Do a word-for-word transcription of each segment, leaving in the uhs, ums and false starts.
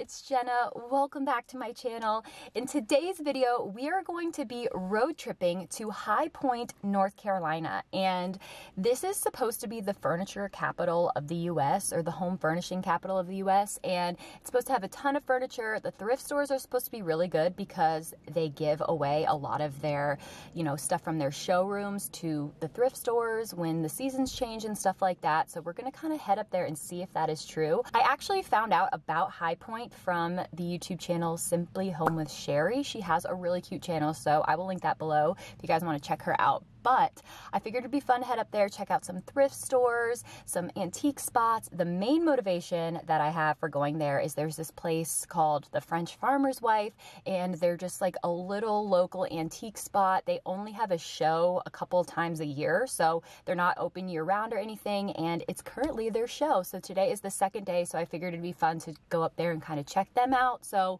it's Jenna. Welcome back to my channel. In today's video, we are going to be road tripping to High Point, North Carolina. And this is supposed to be the furniture capital of the U S, or the home furnishing capital of the U S. And it's supposed to have a ton of furniture. The thrift stores are supposed to be really good because they give away a lot of their, you know, stuff from their showrooms to the thrift stores when the seasons change and stuff like that. So we're going to kind of head up there and see if that is true. I actually found out about High Point from the YouTube channel Simply Home with Sherri. She has a really cute channel, so I will link that below if you guys want to check her out. But I figured it'd be fun to head up there, check out some thrift stores, some antique spots. The main motivation that I have for going there is there's this place called the French Farmer's Wife, and they're just like a little local antique spot. They only have a show a couple times a year, so they're not open year round or anything, and it's currently their show. So today is the second day, so I figured it'd be fun to go up there and kind of check them out. So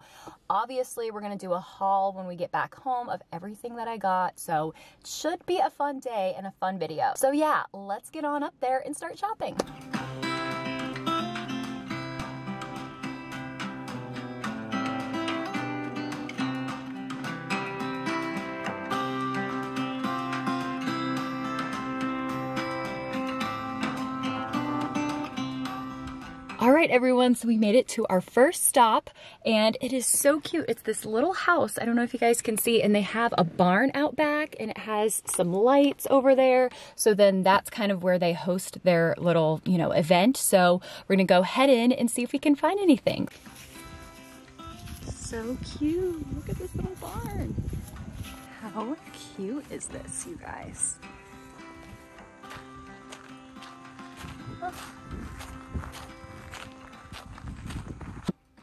obviously we're gonna do a haul when we get back home of everything that I got, so it should be a fun day and a fun video. So yeah, let's get on up there and start shopping. All right, everyone, so we made it to our first stop, and it is so cute. It's this little house. I don't know if you guys can see, and they have a barn out back, and it has some lights over there. So then that's kind of where they host their little, you know, event. So we're gonna go head in and see if we can find anything. So cute, look at this little barn. How cute is this, you guys? Oh.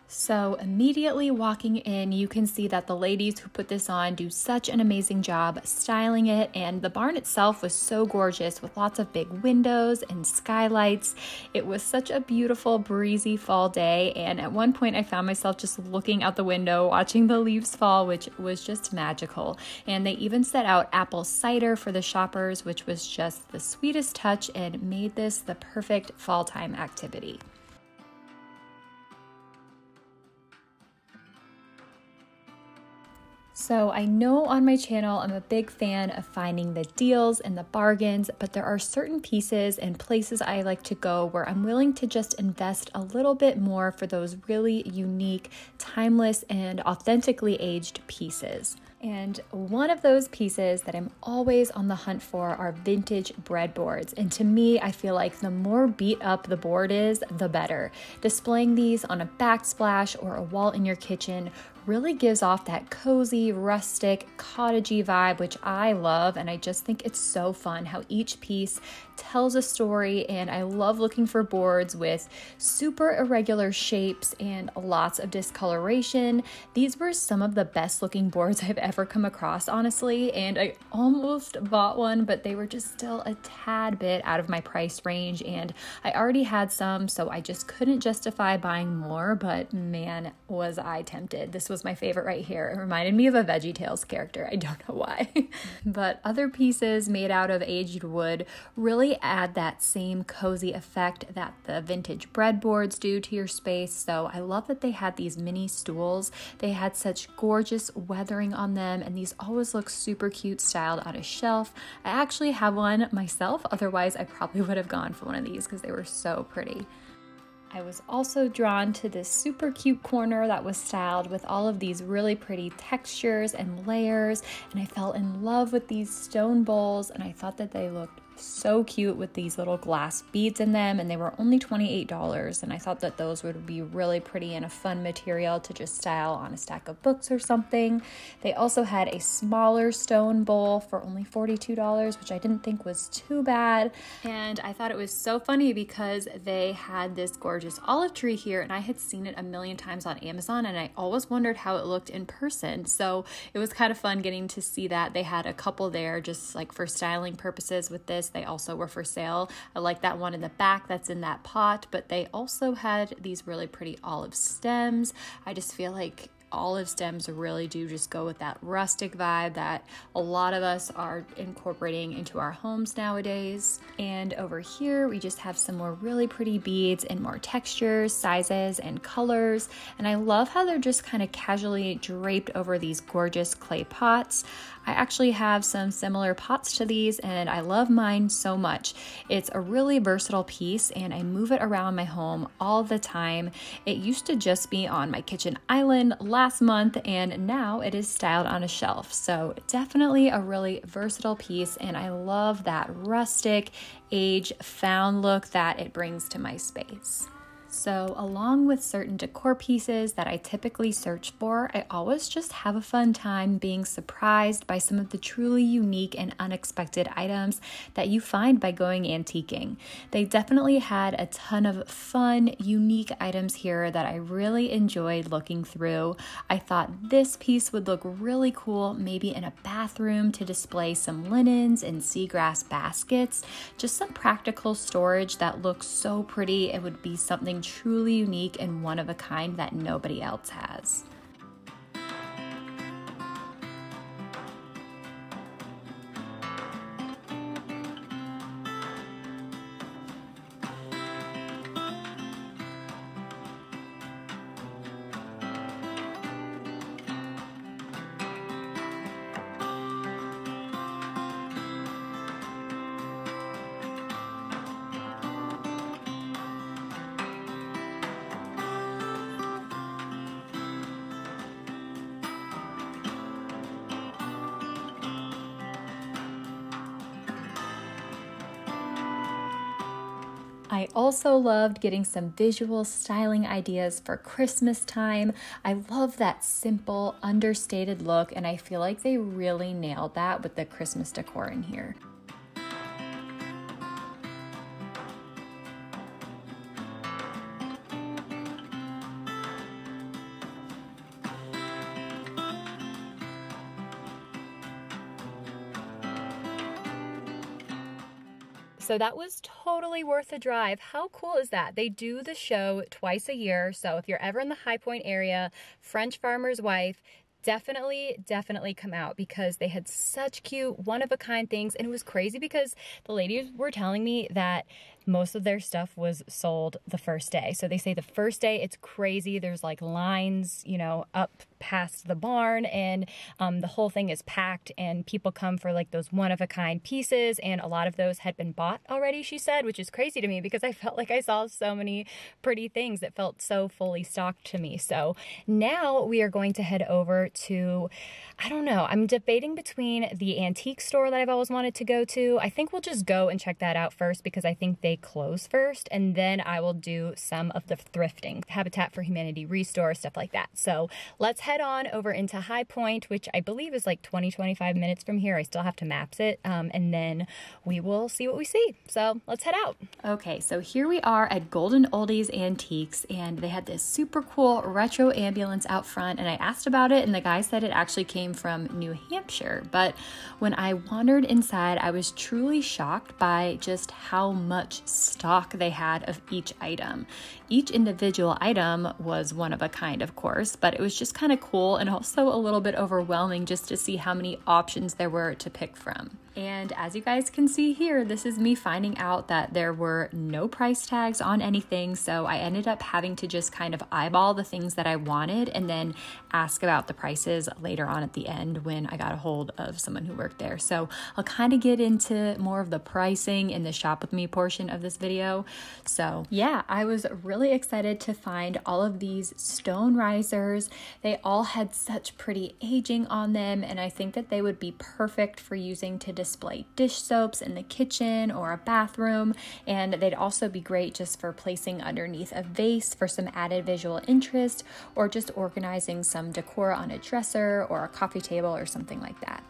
So immediately walking in, you can see that the ladies who put this on do such an amazing job styling it, and the barn itself was so gorgeous with lots of big windows and skylights. It was such a beautiful breezy fall day, and at one point I found myself just looking out the window watching the leaves fall, which was just magical. And they even set out apple cider for the shoppers, which was just the sweetest touch and made this the perfect fall time activity. So I know on my channel, I'm a big fan of finding the deals and the bargains, but there are certain pieces and places I like to go where I'm willing to just invest a little bit more for those really unique, timeless, and authentically aged pieces. And one of those pieces that I'm always on the hunt for are vintage breadboards. And to me, I feel like the more beat up the board is, the better. Displaying these on a backsplash or a wall in your kitchen really gives off that cozy, rustic, cottagey vibe, which I love. And I just think it's so fun how each piece tells a story. And I love looking for boards with super irregular shapes and lots of discoloration. These were some of the best looking boards I've ever come across, honestly. And I almost bought one, but they were just still a tad bit out of my price range. And I already had some, so I just couldn't justify buying more, but man, was I tempted. This was was my favorite right here. It reminded me of a VeggieTales character. I don't know why. But other pieces made out of aged wood really add that same cozy effect that the vintage breadboards do to your space. So I love that they had these mini stools. They had such gorgeous weathering on them, and these always look super cute styled on a shelf. I actually have one myself. Otherwise, I probably would have gone for one of these because they were so pretty. I was also drawn to this super cute corner that was styled with all of these really pretty textures and layers, and I fell in love with these stone bowls, and I thought that they looked so cute with these little glass beads in them, and they were only twenty-eight dollars, and I thought that those would be really pretty and a fun material to just style on a stack of books or something. They also had a smaller stone bowl for only forty-two dollars, which I didn't think was too bad. And I thought it was so funny because they had this gorgeous olive tree here, and I had seen it a million times on Amazon, and I always wondered how it looked in person, so it was kind of fun getting to see that. They had a couple there just like for styling purposes with this. They also were for sale. I like that one in the back that's in that pot, but they also had these really pretty olive stems. I just feel like olive stems really do just go with that rustic vibe that a lot of us are incorporating into our homes nowadays. And over here, we just have some more really pretty beads and more textures, sizes, and colors. And I love how they're just kind of casually draped over these gorgeous clay pots. I actually have some similar pots to these and I love mine so much. It's a really versatile piece and I move it around my home all the time. It used to just be on my kitchen island last month and now it is styled on a shelf. So definitely a really versatile piece and I love that rustic, age-found look that it brings to my space. So along with certain decor pieces that I typically search for, I always just have a fun time being surprised by some of the truly unique and unexpected items that you find by going antiquing. They definitely had a ton of fun, unique items here that I really enjoyed looking through. I thought this piece would look really cool, maybe in a bathroom to display some linens and seagrass baskets, just some practical storage that looks so pretty. It would be something truly unique and one of a kind that nobody else has. I also loved getting some visual styling ideas for Christmas time. I love that simple, understated look, and I feel like they really nailed that with the Christmas decor in here. So that was totally worth the drive. How cool is that? They do the show twice a year. So if you're ever in the High Point area, French Farmer's Wife, definitely, definitely come out because they had such cute, one-of-a-kind things. And it was crazy because the ladies were telling me that most of their stuff was sold the first day. So they say the first day, it's crazy. There's like lines, you know, up past the barn and um, the whole thing is packed and people come for like those one-of-a-kind pieces. And a lot of those had been bought already, she said, which is crazy to me because I felt like I saw so many pretty things that felt so fully stocked to me. So now we are going to head over to, I don't know, I'm debating between the antique store that I've always wanted to go to. I think we'll just go and check that out first because I think they close first and then I will do some of the thrifting, Habitat for Humanity Restore, stuff like that. So let's head on over into High Point, which I believe is like twenty, twenty-five minutes from here. I still have to maps it um, and then we will see what we see. So let's head out. Okay, so here we are at Golden Oldies Antiques and they had this super cool retro ambulance out front and I asked about it and the guy said it actually came from New Hampshire. But when I wandered inside, I was truly shocked by just how much stock they had of each item. Each individual item was one of a kind, of course, but it was just kind of cool and also a little bit overwhelming just to see how many options there were to pick from. And as you guys can see here, this is me finding out that there were no price tags on anything. So I ended up having to just kind of eyeball the things that I wanted and then ask about the prices later on at the end when I got a hold of someone who worked there. So I'll kind of get into more of the pricing in the shop with me portion of this video. So yeah, I was really excited to find all of these stone risers. They all had such pretty aging on them. And I think that they would be perfect for using to display display dish soaps in the kitchen or a bathroom, and they'd also be great just for placing underneath a vase for some added visual interest or just organizing some decor on a dresser or a coffee table or something like that.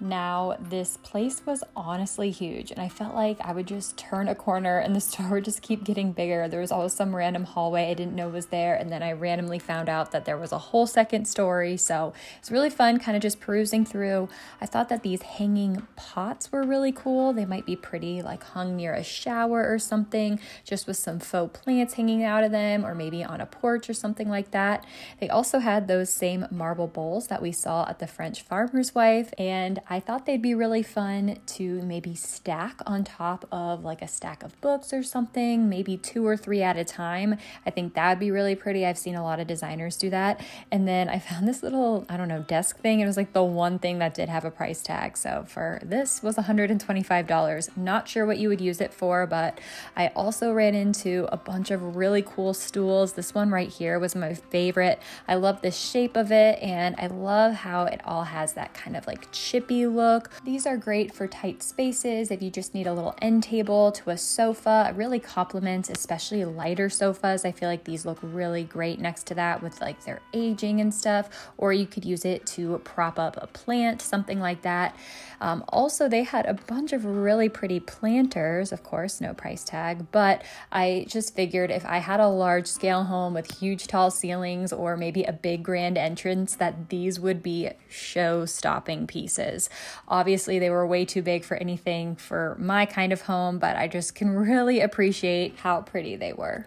Now, this place was honestly huge, and I felt like I would just turn a corner and the store would just keep getting bigger. There was always some random hallway I didn't know was there, and then I randomly found out that there was a whole second story, so it's really fun kind of just perusing through. I thought that these hanging pots were really cool. They might be pretty, like hung near a shower or something, just with some faux plants hanging out of them, or maybe on a porch or something like that. They also had those same marble bowls that we saw at the French Farmer's Wife, and I thought they'd be really fun to maybe stack on top of like a stack of books or something, maybe two or three at a time. I think that'd be really pretty. I've seen a lot of designers do that. And then I found this little, I don't know, desk thing. It was like the one thing that did have a price tag. So for this was one hundred twenty-five dollars. Not sure what you would use it for, but I also ran into a bunch of really cool stools. This one right here was my favorite. I love the shape of it, and I love how it all has that kind of like chippy look. These are great for tight spaces if you just need a little end table to a sofa. It really complements, especially lighter sofas. I feel like these look really great next to that with like their aging and stuff, or you could use it to prop up a plant, something like that. Um, also, they had a bunch of really pretty planters, of course, no price tag, but I just figured if I had a large scale home with huge tall ceilings or maybe a big grand entrance that these would be show-stopping pieces. Obviously, they were way too big for anything for my kind of home, but I just can really appreciate how pretty they were.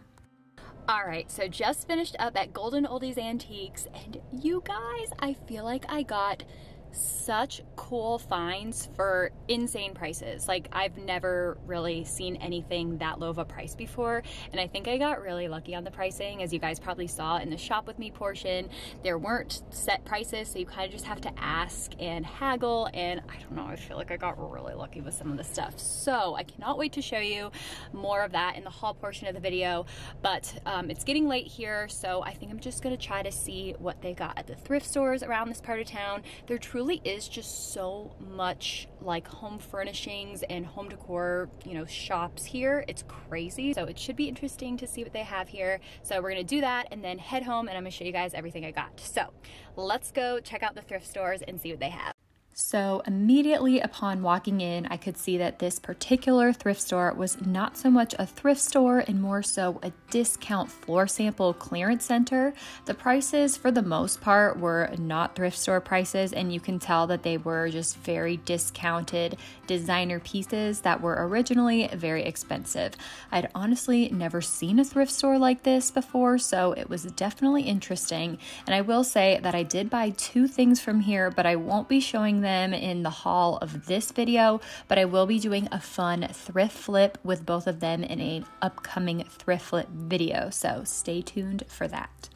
All right, so just finished up at Golden Oldies Antiques, and you guys, I feel like I got such cool finds for insane prices. Like, I've never really seen anything that low of a price before, and I think I got really lucky on the pricing. As you guys probably saw in the shop with me portion, there weren't set prices, so you kind of just have to ask and haggle, and I don't know, I feel like I got really lucky with some of the stuff. So I cannot wait to show you more of that in the haul portion of the video, but um, it's getting late here, so I think I'm just gonna try to see what they got at the thrift stores around this part of town. They're truly really is just so much like home furnishings and home decor, you know, shops here. It's crazy. So it should be interesting to see what they have here. So we're gonna do that and then head home, and I'm gonna show you guys everything I got. So let's go check out the thrift stores and see what they have. So immediately upon walking in, I could see that this particular thrift store was not so much a thrift store and more so a discount floor sample clearance center. The prices for the most part were not thrift store prices, and you can tell that they were just very discounted designer pieces that were originally very expensive. I'd honestly never seen a thrift store like this before, so it was definitely interesting. And I will say that I did buy two things from here, but I won't be showing them in the haul of this video, but I will be doing a fun thrift flip with both of them in an upcoming thrift flip video, so stay tuned for that.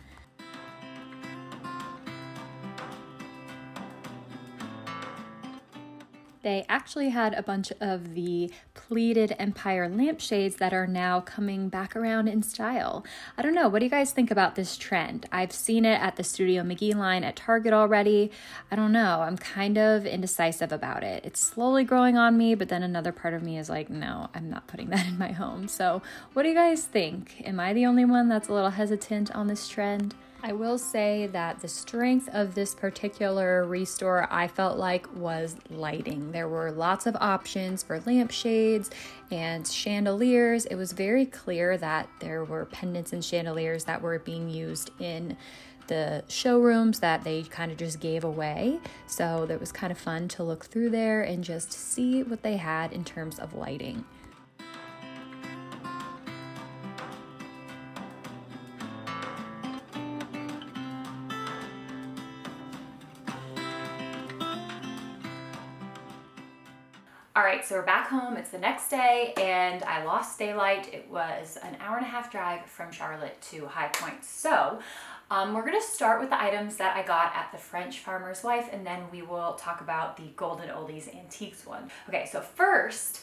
They actually had a bunch of the pleated empire lampshades that are now coming back around in style. I don't know, what do you guys think about this trend? I've seen it at the Studio McGee line at Target already. I don't know, I'm kind of indecisive about it. It's slowly growing on me, but then another part of me is like, no, I'm not putting that in my home. So what do you guys think? Am I the only one that's a little hesitant on this trend? I will say that the strength of this particular restore I felt like was lighting. There were lots of options for lampshades and chandeliers. It was very clear that there were pendants and chandeliers that were being used in the showrooms that they kind of just gave away. So that was kind of fun to look through there and just see what they had in terms of lighting. All right, so we're back home. It's the next day, and I lost daylight. It was an hour and a half drive from Charlotte to High Point. So um, we're gonna start with the items that I got at the French Farmer's Wife, and then we will talk about the Golden Oldies Antiques one. Okay, so first,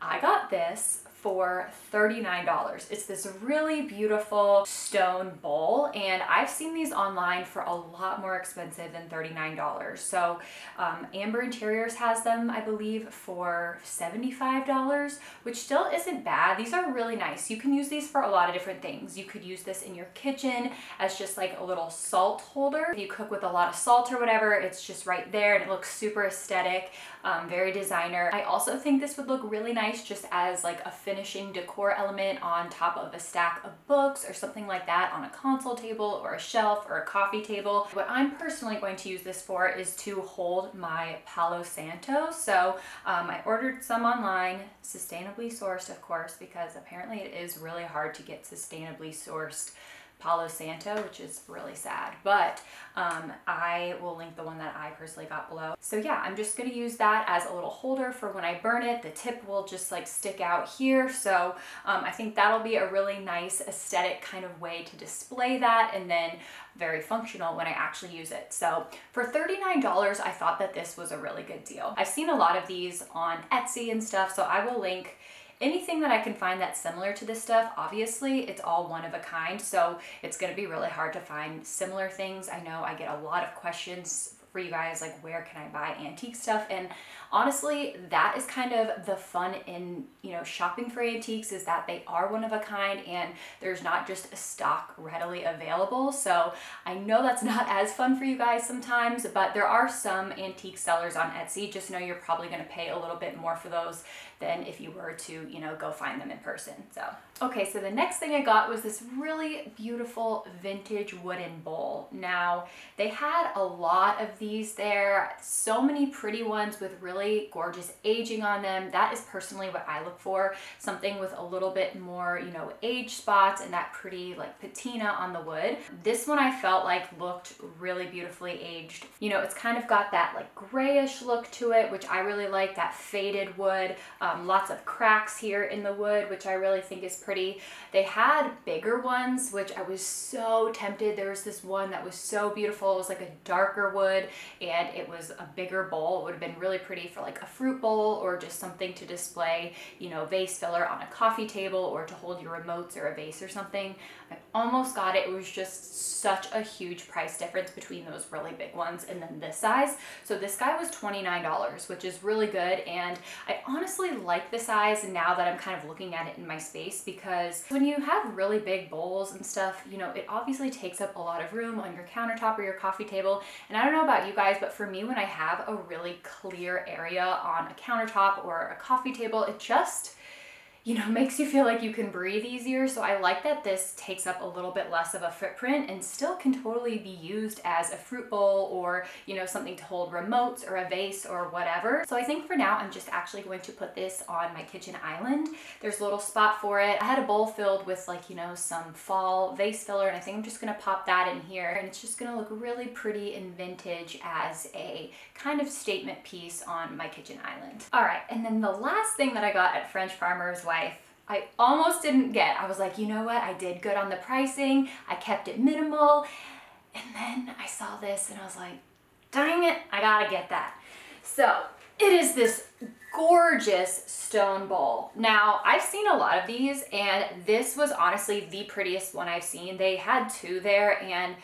I got this for thirty-nine dollars. It's this really beautiful stone bowl, and I've seen these online for a lot more expensive than thirty-nine dollars. So um, Amber Interiors has them, I believe, for seventy-five dollars, which still isn't bad. These are really nice. You can use these for a lot of different things. You could use this in your kitchen as just like a little salt holder. If you cook with a lot of salt or whatever, it's just right there and it looks super aesthetic, um, very designer. I also think this would look really nice just as like a finishing decor element on top of a stack of books or something like that, on a console table or a shelf or a coffee table. What I'm personally going to use this for is to hold my Palo Santo. So um, I ordered some online, sustainably sourced of course, because apparently it is really hard to get sustainably sourced Palo Santo, which is really sad, but um, I will link the one that I personally got below. So yeah, I'm just going to use that as a little holder for when I burn it. The tip will just like stick out here, so um, I think that'll be a really nice aesthetic kind of way to display that, and then very functional when I actually use it. So for thirty-nine dollars, I thought that this was a really good deal. I've seen a lot of these on Etsy and stuff, so I will link anything that I can find that's similar to this stuff. Obviously, it's all one of a kind, so it's going to be really hard to find similar things. I know I get a lot of questions for you guys, like, where can I buy antique stuff? And honestly, that is kind of the fun in, you know, shopping for antiques, is that they are one of a kind and there's not just a stock readily available. So I know that's not as fun for you guys sometimes, but there are some antique sellers on Etsy. Just know you're probably going to pay a little bit more for those than if you were to, you know, go find them in person. So, okay, so the next thing I got was this really beautiful vintage wooden bowl. Now, they had a lot of these there, so many pretty ones with really gorgeous aging on them. That is personally what I look for, something with a little bit more, you know, age spots and that pretty like patina on the wood. This one I felt like looked really beautifully aged. You know, it's kind of got that like grayish look to it, which I really like, that faded wood. Um, lots of cracks here in the wood, which I really think is pretty. They had bigger ones, which I was so tempted. There was this one that was so beautiful. It was like a darker wood and it was a bigger bowl. It would have been really pretty for like a fruit bowl or just something to display, you know, vase filler on a coffee table or to hold your remotes or a vase or something. I almost got it. It was just such a huge price difference between those really big ones and then this size. So this guy was twenty-nine dollars, which is really good, and I honestly like the size now that I'm kind of looking at it in my space, because when you have really big bowls and stuff, you know, it obviously takes up a lot of room on your countertop or your coffee table. And I don't know about you guys, but for me, when I have a really clear area on a countertop or a coffee table, it just, you know, makes you feel like you can breathe easier. So I like that this takes up a little bit less of a footprint and still can totally be used as a fruit bowl or, you know, something to hold remotes or a vase or whatever. So I think for now, I'm just actually going to put this on my kitchen island. There's a little spot for it. I had a bowl filled with like, you know, some fall vase filler, and I think I'm just gonna pop that in here, and it's just gonna look really pretty and vintage as a kind of statement piece on my kitchen island. All right, and then the last thing that I got at French Farmer's Wife, I almost didn't get. I was like, you know what? I did good on the pricing. I kept it minimal. And then I saw this and I was like, dang it, I gotta get that. So it is this gorgeous stone bowl. Now, I've seen a lot of these, and this was honestly the prettiest one I've seen. They had two there, and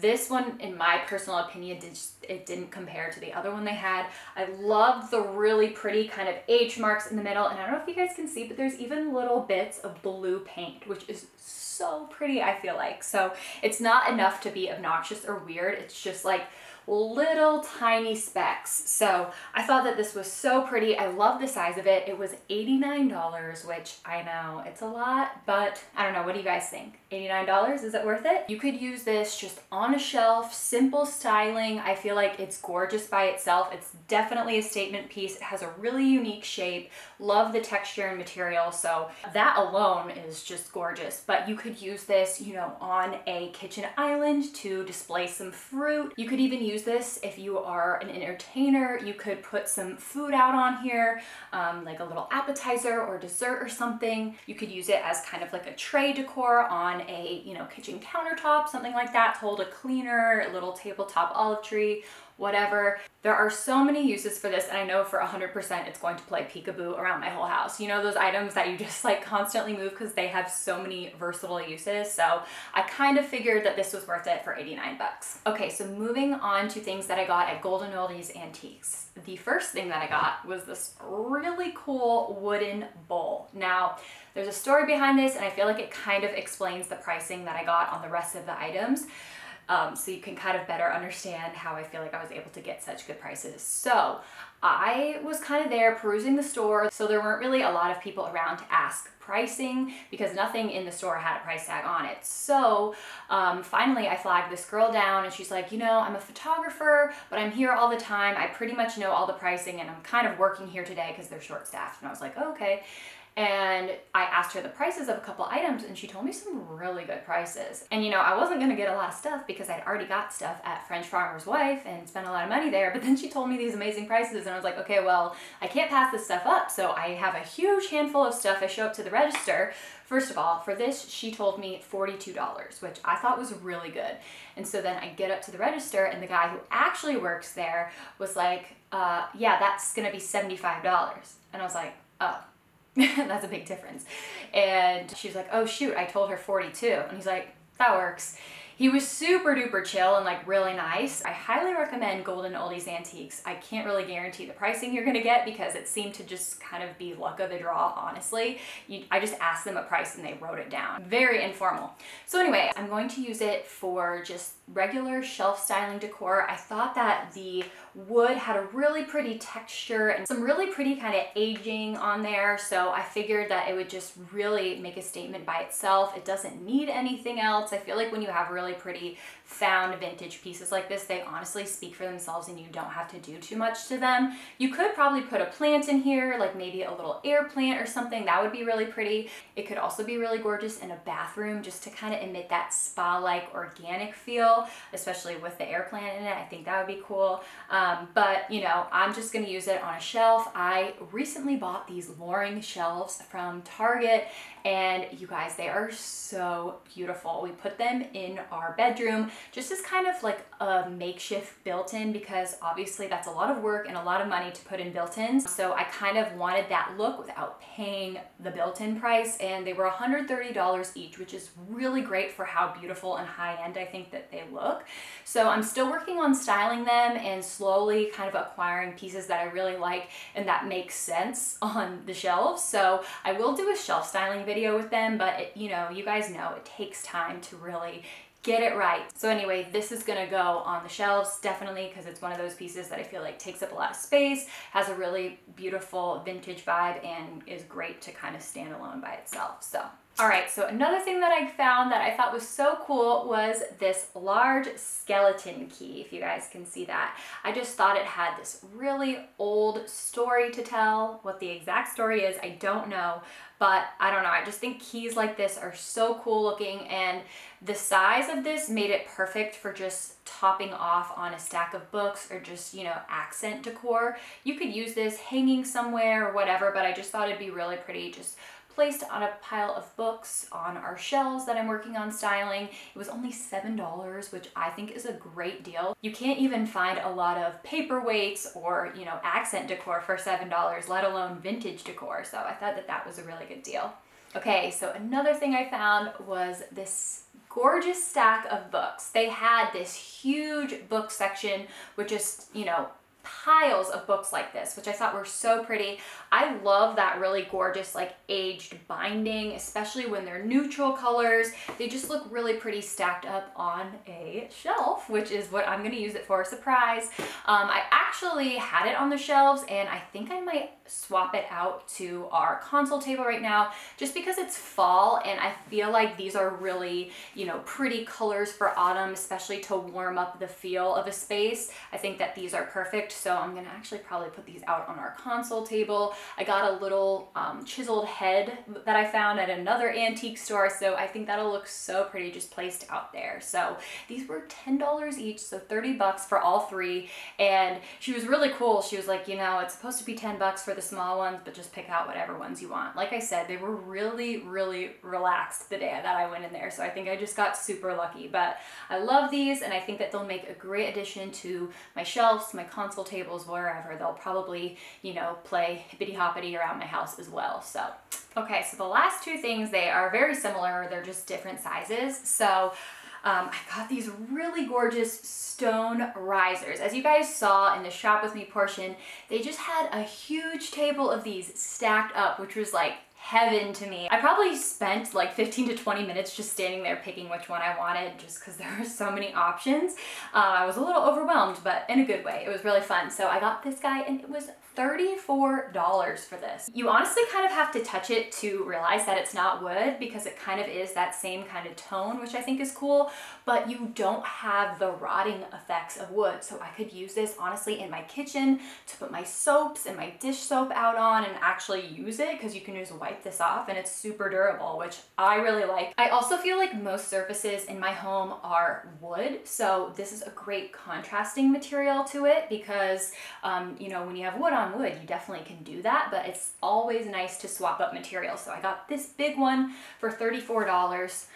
this one, in my personal opinion, did, it didn't compare to the other one they had. I love the really pretty kind of age marks in the middle, and I don't know if you guys can see, but there's even little bits of blue paint, which is so pretty, I feel like. So it's not enough to be obnoxious or weird. It's just like little tiny specks. So I thought that this was so pretty. I love the size of it. It was eighty-nine dollars, which I know it's a lot, but I don't know. What do you guys think? eighty-nine dollars, is it worth it? You could use this just on a shelf, simple styling. I feel like it's gorgeous by itself. It's definitely a statement piece. It has a really unique shape. Love the texture and material. So that alone is just gorgeous, but you could use this, you know, on a kitchen island to display some fruit. You could even use this if you are an entertainer. You could put some food out on here, um, like a little appetizer or dessert or something. You could use it as kind of like a tray decor on a, you know, kitchen countertop, something like that, to hold a cleaner, a little tabletop olive tree, whatever. There are so many uses for this, and I know for one hundred percent it's going to play peekaboo around my whole house. You know, those items that you just like constantly move because they have so many versatile uses. So I kind of figured that this was worth it for eighty-nine bucks. Okay, so moving on to things that I got at Golden Oldies Antiques. The first thing that I got was this really cool wooden bowl. Now, there's a story behind this, and I feel like it kind of explains the pricing that I got on the rest of the items. Um, so you can kind of better understand how I feel like I was able to get such good prices. So I was kind of there perusing the store, so there weren't really a lot of people around to ask pricing because nothing in the store had a price tag on it. So um, finally I flagged this girl down, and she's like, you know, I'm a photographer, but I'm here all the time. I pretty much know all the pricing, and I'm kind of working here today because they're short staffed. And I was like, oh, okay. And I asked her the prices of a couple items, and she told me some really good prices. And you know, I wasn't gonna get a lot of stuff because I'd already got stuff at French Farmer's Wife and spent a lot of money there, but then she told me these amazing prices, and I was like, okay, well, I can't pass this stuff up, so I have a huge handful of stuff. I show up to the register. First of all, for this, she told me forty-two dollars, which I thought was really good. And so then I get up to the register, and the guy who actually works there was like, uh, yeah, that's gonna be seventy-five dollars. And I was like, oh. That's a big difference. And she's like, oh shoot, I told her forty-two. And he's like, that works. He was super duper chill and like really nice. I highly recommend Golden Oldies Antiques. I can't really guarantee the pricing you're gonna get because it seemed to just kind of be luck of the draw, honestly. You, I just asked them a price and they wrote it down. Very informal. So anyway, I'm going to use it for just regular shelf styling decor. I thought that the wood had a really pretty texture and some really pretty kind of aging on there, so I figured that it would just really make a statement by itself. It doesn't need anything else. I feel like when you have really pretty found vintage pieces like this, they honestly speak for themselves and you don't have to do too much to them. You could probably put a plant in here, like maybe a little air plant or something. That would be really pretty. It could also be really gorgeous in a bathroom just to kind of emit that spa-like organic feel, especially with the air plant in it. I think that would be cool. Um, but you know, I'm just gonna use it on a shelf. I recently bought these Loring shelves from Target, and you guys, they are so beautiful. We put them in our bedroom just as kind of like a makeshift built-in because obviously that's a lot of work and a lot of money to put in built-ins. So I kind of wanted that look without paying the built-in price, and they were one hundred thirty dollars each, which is really great for how beautiful and high-end I think that they look. So I'm still working on styling them and slowly kind of acquiring pieces that I really like and that makes sense on the shelves. So I will do a shelf styling video with them, but it, you know, you guys know it takes time to really get it right. So anyway, this is gonna go on the shelves definitely because it's one of those pieces that I feel like takes up a lot of space, has a really beautiful vintage vibe, and is great to kind of stand alone by itself. So all right, so another thing that I found that I thought was so cool was this large skeleton key, if you guys can see that. I just thought it had this really old story to tell. What the exact story is, I don't know, but I don't know, I just think keys like this are so cool looking, and the size of this made it perfect for just topping off on a stack of books or just, you know, accent decor. You could use this hanging somewhere or whatever, but I just thought it'd be really pretty just placed on a pile of books on our shelves that I'm working on styling. It was only seven dollars, which I think is a great deal. You can't even find a lot of paperweights or, you know, accent decor for seven dollars, let alone vintage decor. So I thought that that was a really good deal. Okay, so another thing I found was this gorgeous stack of books. They had this huge book section with just, you know, piles of books like this, which I thought were so pretty. I love that really gorgeous like aged binding, especially when they're neutral colors. They just look really pretty stacked up on a shelf, which is what I'm gonna use it for, surprise. Um, I actually had it on the shelves, and I think I might swap it out to our console table right now just because it's fall, and I feel like these are really, you know, pretty colors for autumn, especially to warm up the feel of a space. I think that these are perfect. so I'm gonna actually probably put these out on our console table. I got a little um, chiseled head that I found at another antique store, so I think that'll look so pretty just placed out there. So these were ten dollars each, so thirty bucks for all three, and she was really cool. She was like, you know, it's supposed to be ten bucks for the small ones, but just pick out whatever ones you want. Like I said, they were really, really relaxed the day that I went in there, so I think I just got super lucky. But I love these, and I think that they'll make a great addition to my shelves, my console tables, wherever. They'll probably, you know, play hippity-hoppity around my house as well, so. Okay, so the last two things, they are very similar, they're just different sizes. So Um, I got these really gorgeous stone risers. As you guys saw in the shop with me portion, they just had a huge table of these stacked up, which was like heaven to me. I probably spent like fifteen to twenty minutes just standing there picking which one I wanted, just because there were so many options. Uh, I was a little overwhelmed, but in a good way. It was really fun. So I got this guy and it was thirty-four dollars for this. You honestly kind of have to touch it to realize that it's not wood, because it kind of is that same kind of tone, which I think is cool, but you don't have the rotting effects of wood. So I could use this honestly in my kitchen to put my soaps and my dish soap out on and actually use it, because you can just wipe this off and it's super durable, which I really like. I also feel like most surfaces in my home are wood, so this is a great contrasting material to it, because um, you know, when you have wood on wood, you definitely can do that, but it's always nice to swap up material. So I got this big one for thirty-four dollars.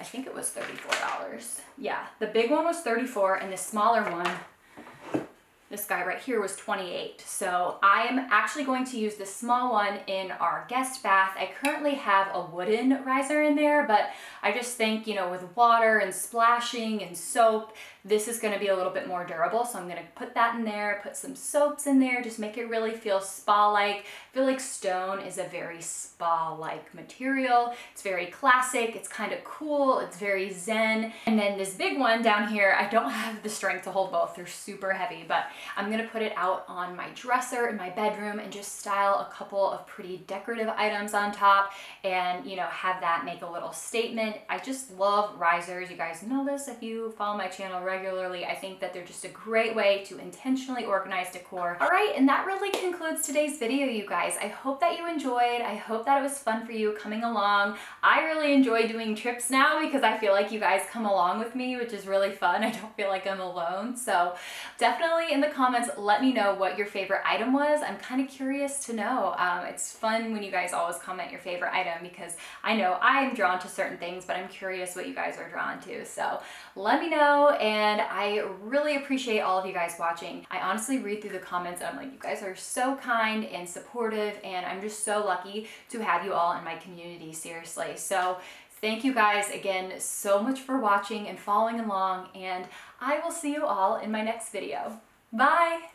I think it was thirty-four dollars. Yeah, the big one was thirty-four dollars and the smaller one, this guy right here, was twenty-eight dollars. So I am actually going to use this small one in our guest bath. I currently have a wooden riser in there, but I just think, you know, with water and splashing and soap, this is gonna be a little bit more durable. So I'm gonna put that in there, put some soaps in there, just make it really feel spa-like. I feel like stone is a very spa-like material. It's very classic, it's kind of cool, it's very zen. And then this big one down here, I don't have the strength to hold both, they're super heavy, but I'm gonna put it out on my dresser in my bedroom and just style a couple of pretty decorative items on top, and you know, have that make a little statement. I just love risers. You guys know this if you follow my channel regularly. I think that they're just a great way to intentionally organize decor. All right, and that really concludes today's video, you guys. I hope that you enjoyed. I hope that it was fun for you coming along. I really enjoy doing trips now because I feel like you guys come along with me, which is really fun. I don't feel like I'm alone. So definitely in the comments, let me know what your favorite item was. I'm kind of curious to know. Um, it's fun when you guys always comment your favorite item, because I know I'm drawn to certain things, but I'm curious what you guys are drawn to. So let me know, and I really appreciate all of you guys watching. I honestly read through the comments and I'm like, you guys are so kind and supportive, and I'm just so lucky to have you all in my community, seriously. So thank you guys again so much for watching and following along, and I will see you all in my next video. Bye!